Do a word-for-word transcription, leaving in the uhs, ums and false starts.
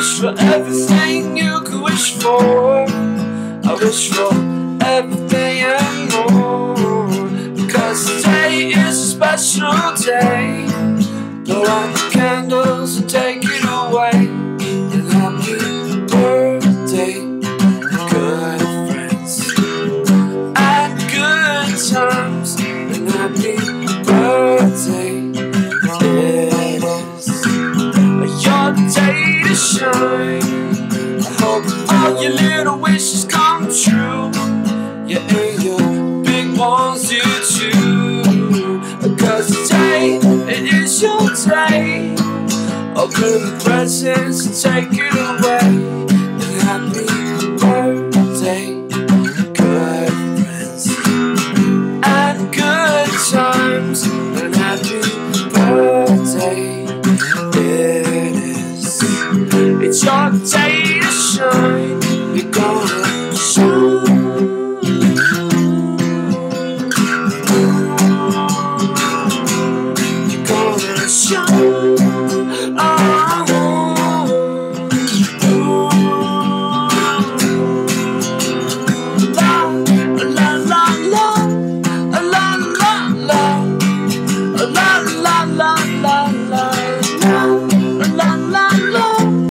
wish for everything you could wish for. I wish for everything and more, because today is a special day. Blow out the candles and take it away. And happy birthday, good friends, at good times. And happy birthday, it is your day to shine. I hope all your little wishes come true. Yeah, and your big ones do too. Because today, it is your day. Open the presents and take it away. And happy birthday, good friends, at good times. And happy birthday, it is. It's your day.